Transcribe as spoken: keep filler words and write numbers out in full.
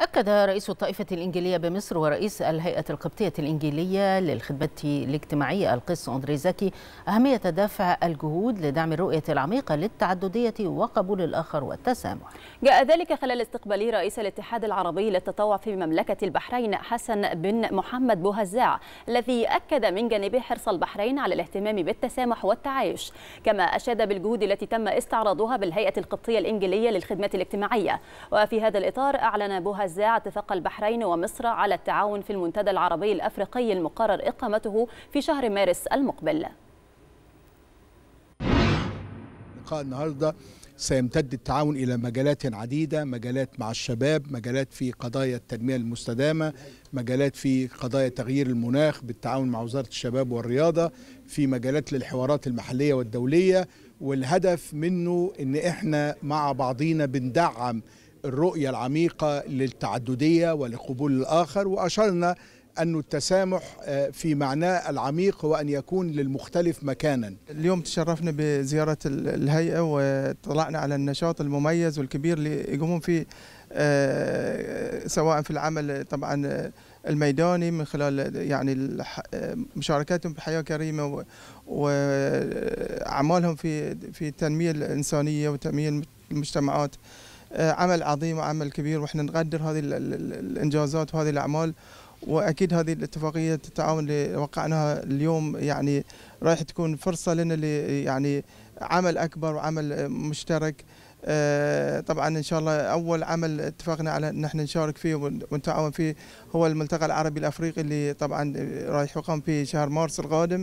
أكد رئيس الطائفة الإنجيلية بمصر ورئيس الهيئة القبطية الإنجيلية للخدمات الاجتماعية القس اندريزكي أهمية دفع الجهود لدعم الرؤية العميقة للتعددية وقبول الآخر والتسامح. جاء ذلك خلال استقبال رئيس الاتحاد العربي للتطوع في مملكة البحرين حسن بن محمد بوهزاع، الذي أكد من جانبه حرص البحرين على الاهتمام بالتسامح والتعايش، كما أشاد بالجهود التي تم استعراضها بالهيئة القبطية الإنجيلية للخدمات الاجتماعية. وفي هذا الإطار أعلن بوهزاع اتفاق البحرين ومصر على التعاون في المنتدى العربي الأفريقي المقرر إقامته في شهر مارس المقبل. لقاء النهارده سيمتد التعاون إلى مجالات عديدة، مجالات مع الشباب، مجالات في قضايا التنمية المستدامة، مجالات في قضايا تغيير المناخ بالتعاون مع وزارة الشباب والرياضة، في مجالات للحوارات المحلية والدولية، والهدف منه إن إحنا مع بعضينا بندعم الرؤية العميقة للتعددية ولقبول الآخر، وأشرنا أن التسامح في معناه العميق هو أن يكون للمختلف مكانا. اليوم تشرفنا بزيارة الهيئة وطلعنا على النشاط المميز والكبير اللي يقومون فيه، سواء في العمل طبعا الميداني من خلال يعني مشاركاتهم بحياة كريمة وأعمالهم في في التنمية الإنسانية وتنمية المجتمعات. عمل عظيم وعمل كبير، واحنا نقدر هذه الانجازات وهذه الاعمال، واكيد هذه الاتفاقيه التعاون اللي وقعناها اليوم يعني رايح تكون فرصه لنا اللي يعني عمل اكبر وعمل مشترك. طبعا ان شاء الله اول عمل اتفقنا على ان احنا نشارك فيه ونتعاون فيه هو الملتقى العربي الافريقي اللي طبعا رايح يقام في شهر مارس القادم.